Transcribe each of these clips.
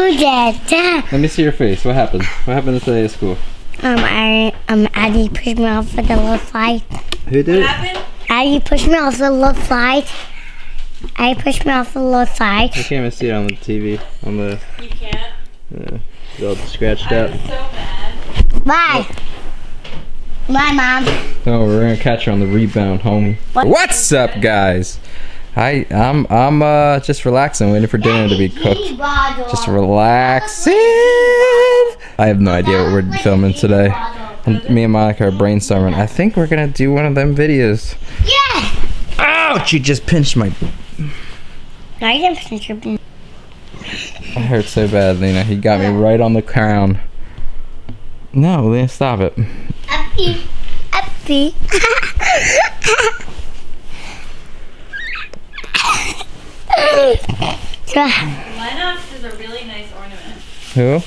Let me see your face. What happened? What happened today at school? Addie pushed me off the left side. Who did it? Addie pushed me off the left side. I can't even see it on the TV. On the. You can't. Yeah, it's all scratched out. I'm so bad. Bye. Oh. Bye, Mom. Oh, we're gonna catch her on the rebound, homie. What's up, guys? I'm just relaxing, waiting for dinner to be cooked. Just relaxing. I have no idea what we're filming today. And me and Monica are brainstorming. I think we're gonna do one of them videos. Yeah. Ouch! You just pinched my. I didn't pinch your. I hurt so bad, Lena. He got me right on the crown. No, Lena, stop it. Uppy. Lennox is a really nice ornament. Who?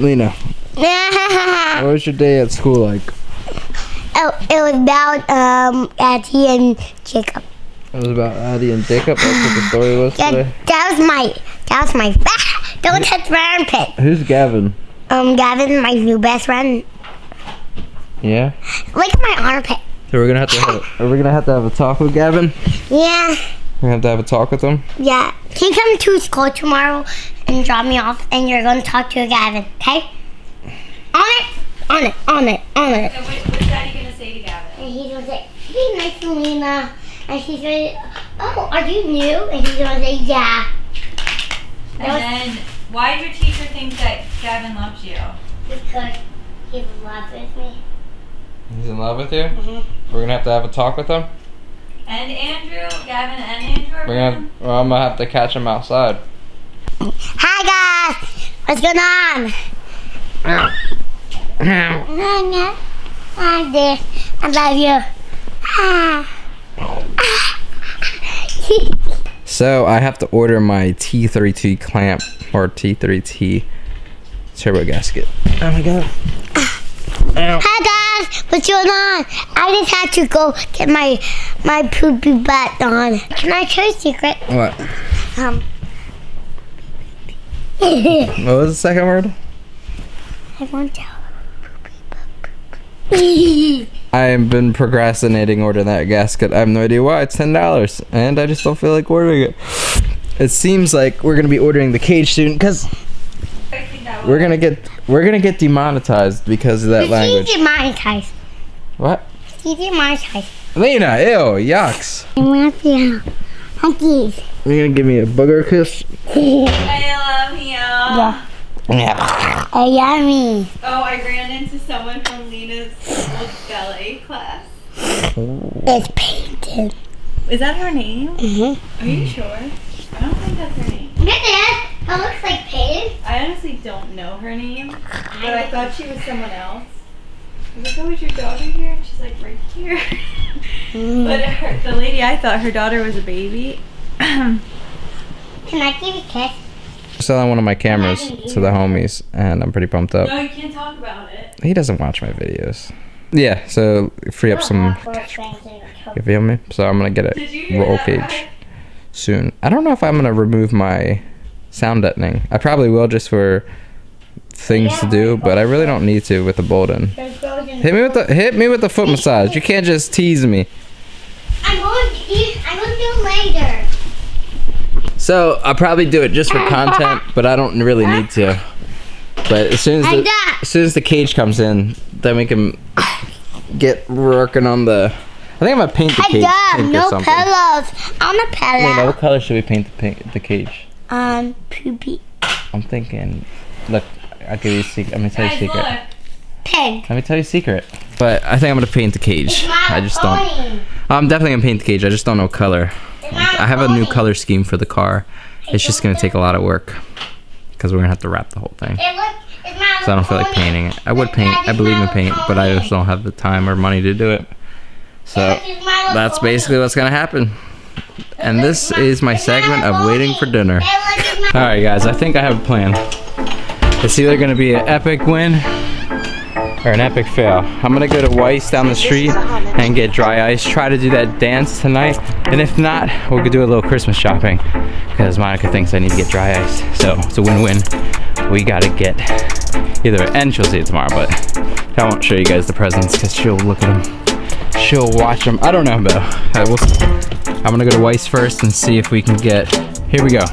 Lena. What was your day at school like? Oh, it was about Addie and Jacob. It was about Addie and Jacob? That's what the story was today? That was my don't touch my armpit. Who's Gavin? Gavin's my new best friend. Yeah? Look at my armpit. So we're gonna have to have a talk with Gavin? Yeah. We're gonna have to have a talk with him? Yeah. He come to school tomorrow and drop me off and you're gonna talk to Gavin, okay? On it. So what's Daddy gonna say to Gavin? And he's gonna say, be nice to Lena. And she's gonna say, oh, are you new? And he's gonna say, yeah. And then, why did your teacher think that Gavin loves you? Because he's in love with me. He's in love with you? Mm-hmm. We're gonna have to have a talk with him? And Andrew, Gavin and Andrew are I'm gonna have to catch him outside. Hi guys! What's going on? Hi there. I love you. So I have to order my T32 clamp or T3T turbo gasket. Oh my god. Hi guys, what's going on? I just had to go get my poopy butt on. Can I tell you a secret? What? What was the second word? I won't tell. I have been procrastinating ordering that gasket. I have no idea why. It's $10 and I just don't feel like ordering it. It seems like we're gonna be ordering the cage soon because we're gonna get demonetized because of that language. She's demonetized. What? She's demonetized. Lena, ew, yucks. I love you. Huggies. You're gonna give me a booger kiss. I love you. Yeah. Oh, yummy. Oh, I ran into someone from Lena's old ballet class. It's painted. Is that her name? Mm-hmm. Are you sure? I don't think that's her name. Look at that. It looks like painted. I honestly don't know her name, but I thought she was someone else. I was like, oh, is your daughter here? And she's like, right here. But the lady, I thought her daughter was a baby. Can I give you a kiss? Selling one of my cameras to the homies and I'm pretty pumped up. No, you can't talk about it. He doesn't watch my videos. Yeah, so free up some cash. You feel me? So I'm gonna get a roll cage soon. I don't know if I'm gonna remove my sound deadening. I probably will just for things to do, but I really don't need to with the Bolden. Hit me with the foot massage. You can't just tease me. I'm gonna do it later. So I'll probably do it just for content, but I don't really need to. But as soon as the cage comes in, then we can get working on the. I think I'm gonna paint the cage. No pillows on the pillow. Wait, now what color should we paint the cage? Poopy. I'm thinking. Look, I'll give you a secret. Let me tell you a secret. Pink. Let me tell you a secret. But I think I'm gonna paint the cage. I just don't. I'm definitely gonna paint the cage. I just don't know color. I have a new color scheme for the car. It's just gonna take a lot of work because we're gonna have to wrap the whole thing. So I don't feel like painting it. I would paint, I believe in paint, but I just don't have the time or money to do it. So that's basically what's gonna happen. And this is my segment of waiting for dinner. Alright guys, I think I have a plan. It's either gonna be an epic win or an epic fail. I'm gonna go to Weiss down the street and get dry ice, try to do that dance tonight, and if not, we'll do a little Christmas shopping because Monica thinks I need to get dry ice. So it's a win-win. We gotta get either, and she'll see it tomorrow, but I won't show you guys the presents because she'll look at them, she'll watch them. I don't know though. I'm gonna go to Weiss first and see if we can get, here we go.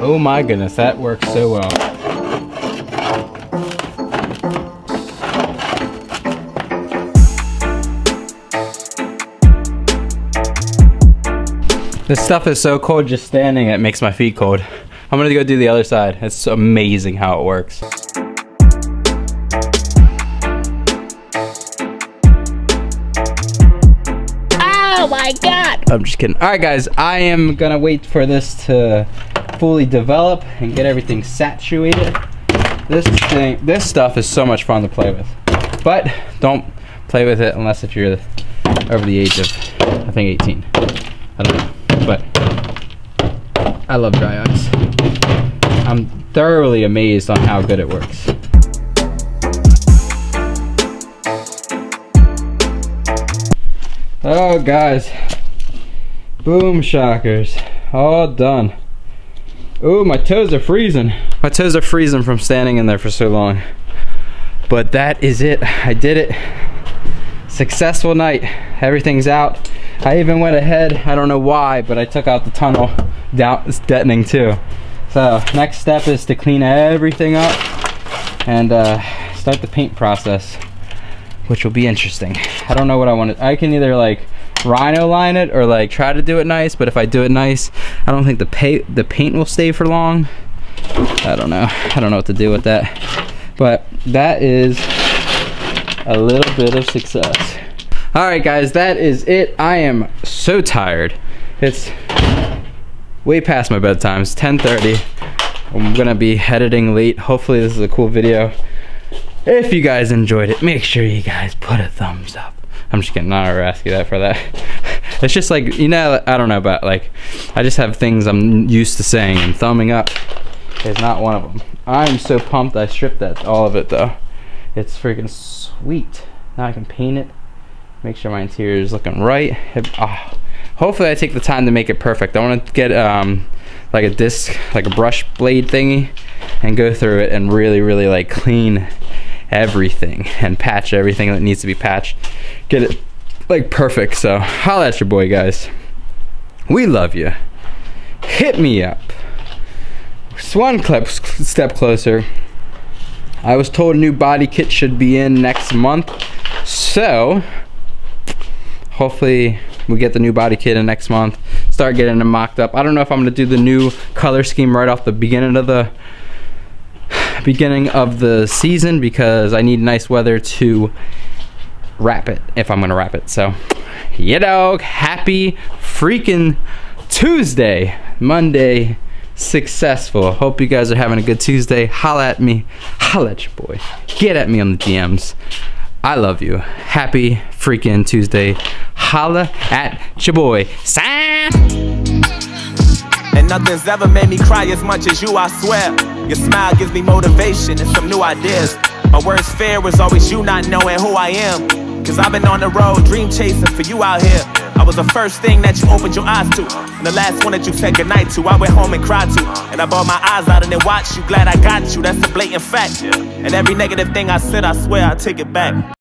Oh my goodness, that works so well. This stuff is so cold, just standing, it makes my feet cold. I'm gonna go do the other side. It's amazing how it works. Oh my God! I'm just kidding. All right guys, I am gonna wait for this to fully develop and get everything saturated. This stuff is so much fun to play with, but don't play with it unless if you're over the age of, I think, 18. I don't know, but I love dry ice. I'm thoroughly amazed on how good it works. Oh guys, boom shockers, all done. Ooh, my toes are freezing. My toes are freezing from standing in there for so long. But that is it, I did it. Successful night, everything's out. I even went ahead, I don't know why, but I took out the tunnel. It's deadening too. So, next step is to clean everything up and start the paint process, which will be interesting. I don't know what I wanted. I can either like rhino line it or like try to do it nice, but if I do it nice, I don't think the paint will stay for long. I don't know. I don't know what to do with that. But that is a little bit of success. All right guys, that is it. I am so tired. It's way past my bedtime. It's 10:30. I'm gonna be editing late. Hopefully this is a cool video. If you guys enjoyed it, make sure you guys put a thumbs up. I'm just kidding, I don't ask you that for that. It's just like, you know, I don't know, but like, I just have things I'm used to saying, and thumbing up is not one of them. I'm so pumped I stripped that, all of it though. It's freaking sweet. Now I can paint it, make sure my interior is looking right. Hopefully I take the time to make it perfect. I wanna get like a disc, like a brush blade thingy, and go through it and really, really like clean everything and patch everything that needs to be patched, get it like perfect. So holla at your boy guys, we love you. Hit me up. It's one step closer. I was told a new body kit should be in next month, so hopefully we get the new body kit in next month, start getting them mocked up. I don't know if I'm gonna do the new color scheme right off the beginning of the season because I need nice weather to wrap it, if I'm gonna wrap it. So yeah dog, happy freaking Tuesday. Monday successful. Hope you guys are having a good Tuesday. Holla at me, holla at your boy, get at me on the DMs. I love you. Happy freaking Tuesday. Holla at your boy. And nothing's ever made me cry as much as you, I swear. Your smile gives me motivation and some new ideas. My worst fear is always you not knowing who I am. Cause I've been on the road dream chasing for you out here. I was the first thing that you opened your eyes to, and the last one that you said goodnight to. I went home and cried to, and I bawled my eyes out and then watched you. Glad I got you, that's a blatant fact. And every negative thing I said, I swear I take it back.